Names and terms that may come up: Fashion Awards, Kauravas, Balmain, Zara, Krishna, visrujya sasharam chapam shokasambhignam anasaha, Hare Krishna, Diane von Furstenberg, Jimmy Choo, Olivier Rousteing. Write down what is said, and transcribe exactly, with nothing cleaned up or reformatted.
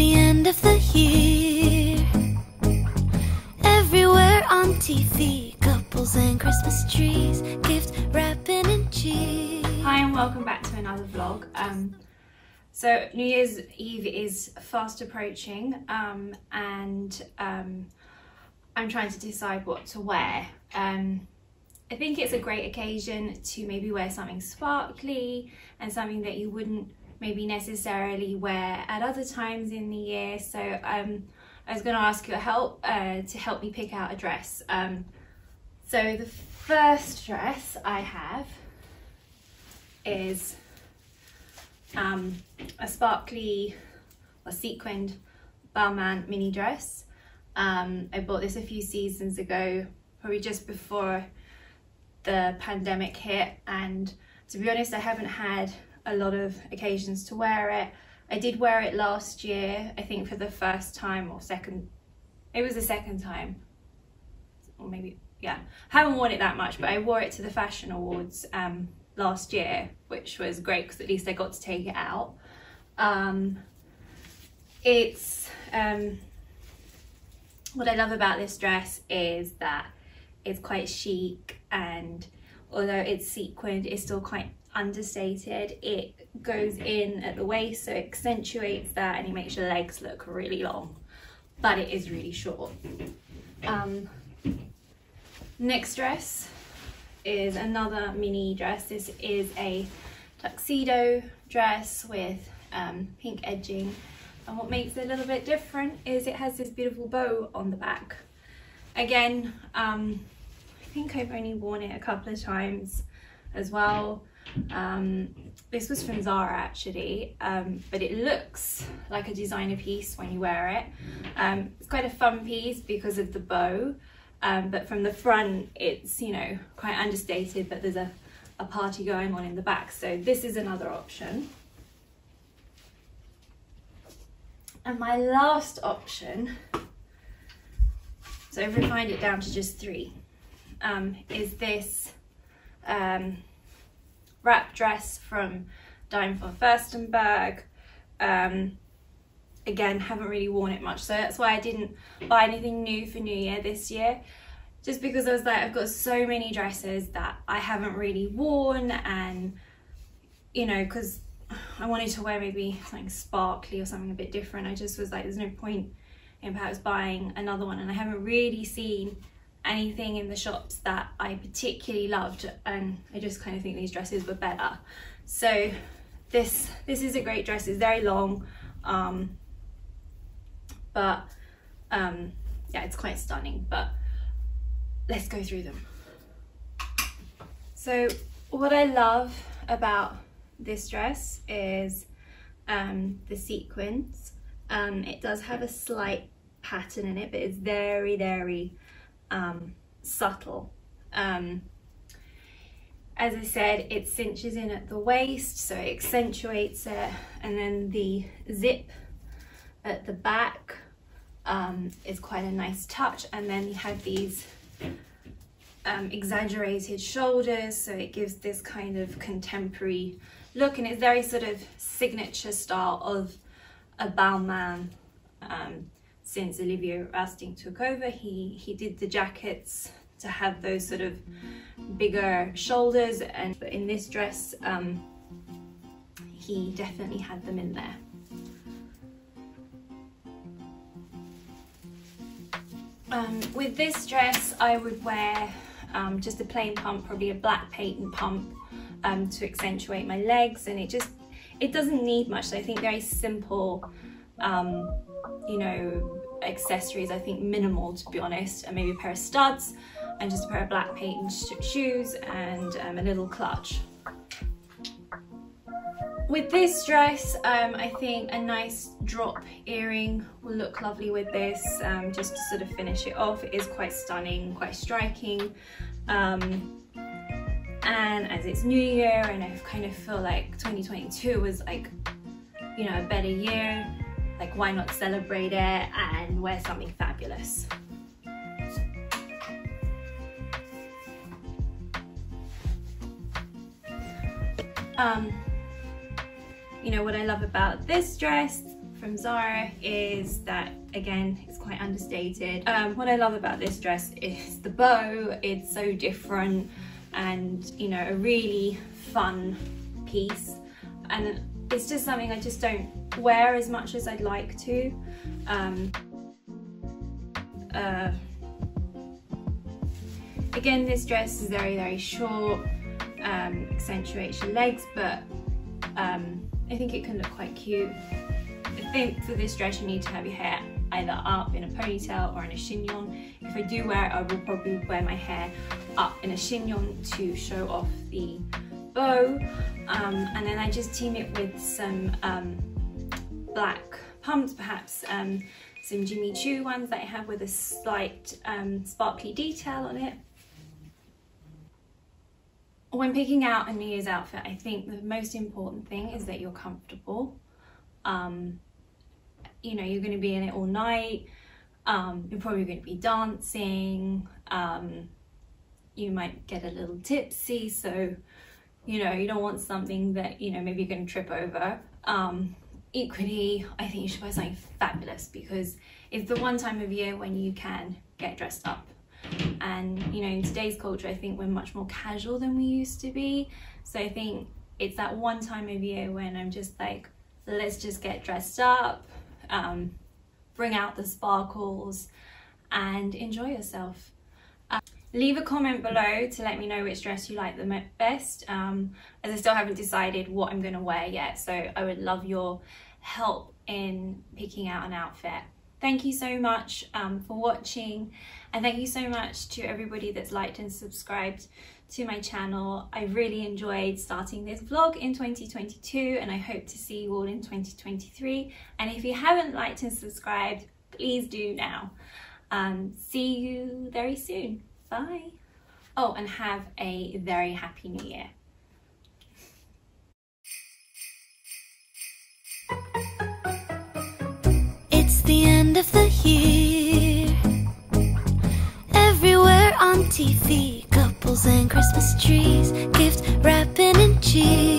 the end of the year. Everywhere on T V, couples and Christmas trees, gift wrapping and cheese. Hi and welcome back to another vlog. Um, so New Year's Eve is fast approaching, um, and um, I'm trying to decide what to wear. Um, I think it's a great occasion to maybe wear something sparkly and something that you wouldn't maybe necessarily wear at other times in the year. So um, I was going to ask your help uh, to help me pick out a dress. Um, so the first dress I have is um, a sparkly or sequined Balmain mini dress. Um, I bought this a few seasons ago, probably just before the pandemic hit, and to be honest I haven't had a lot of occasions to wear it. I did wear it last year, I think for the first time or second, it was the second time, or maybe, yeah. I haven't worn it that much, but I wore it to the Fashion Awards um, last year, which was great because at least I got to take it out. Um, it's, um, what I love about this dress is that it's quite chic, and although it's sequined, it's still quite understated. It goes in at the waist, so it accentuates that, and it makes your legs look really long, but it is really short. Um, next dress is another mini dress. This is a tuxedo dress with um, pink edging, and what makes it a little bit different is it has this beautiful bow on the back. Again, um, I think I've only worn it a couple of times as well. Um, this was from Zara actually, um, but it looks like a designer piece when you wear it. Um, it's quite a fun piece because of the bow, um, but from the front it's, you know, quite understated, but there's a, a party going on in the back, so this is another option. And my last option, so I've refined it down to just three, um, is this um, wrap dress from Diane von Furstenberg. Um, again, haven't really worn it much, so that's why I didn't buy anything new for New Year this year, just because I was like, I've got so many dresses that I haven't really worn, and you know, because I wanted to wear maybe something sparkly or something a bit different. I just was like, there's no point in perhaps buying another one, and I haven't really seen anything in the shops that I particularly loved, and I just kind of think these dresses were better. So this this is a great dress. It's very long, um, but um, yeah, it's quite stunning. But let's go through them. So what I love about this dress is um, the sequins. Um, it does have a slight pattern in it, but it's very, very um, subtle. Um, as I said, it cinches in at the waist, so it accentuates it, and then the zip at the back um, is quite a nice touch, and then you have these um, exaggerated shoulders, so it gives this kind of contemporary look, and it's very sort of signature style of a Balmain. Um, since Olivier Rousteing took over, he he did the jackets to have those sort of bigger shoulders, and but in this dress um, he definitely had them in there. Um, with this dress I would wear um, just a plain pump, probably a black patent pump, um, to accentuate my legs, and it just it doesn't need much, so I think very simple, um, you know, accessories, I think minimal to be honest, and maybe a pair of studs, and just a pair of black patent sh shoes, and um, a little clutch. With this dress, um, I think a nice drop earring will look lovely with this, um, just to sort of finish it off. It is quite stunning, quite striking. Um, And as it's New Year, and I kind of feel like twenty twenty-two was like, you know, a better year, like why not celebrate it and wear something fabulous. Um, you know, what I love about this dress from Zara is that, again, it's quite understated. Um, what I love about this dress is the bow. It's so different and, you know, a really fun piece. And it's just something I just don't wear as much as I'd like to. Um, uh, again, this dress is very, very short, um, accentuates your legs, but um, I think it can look quite cute. I think for this dress you need to have your hair either up in a ponytail or in a chignon. If I do wear it, I will probably wear my hair up in a chignon to show off the bow, um, and then I just team it with some um, black pumps, perhaps um, some Jimmy Choo ones that I have with a slight um, sparkly detail on it. When picking out a New Year's outfit, I think the most important thing is that you're comfortable. Um, you know, you're going to be in it all night, um, you're probably going to be dancing, um, you might get a little tipsy, so, you know, you don't want something that, you know, maybe you're going to trip over. Um, equally, I think you should wear something fabulous, because it's the one time of year when you can get dressed up. And, you know, in today's culture, I think we're much more casual than we used to be. So I think it's that one time of year when I'm just like, let's just get dressed up, um, bring out the sparkles and enjoy yourself. Uh, leave a comment below to let me know which dress you like the best, um, as I still haven't decided what I'm going to wear yet, so I would love your help in picking out an outfit. Thank you so much um, for watching, and thank you so much to everybody that's liked and subscribed to my channel. I really enjoyed starting this vlog in twenty twenty-two, and I hope to see you all in twenty twenty-three. And if you haven't liked and subscribed, please do now. Um, see you very soon. Bye. Oh, and have a very happy new year. The end of the year, everywhere on T V, couples and Christmas trees, gift wrapping and cheese.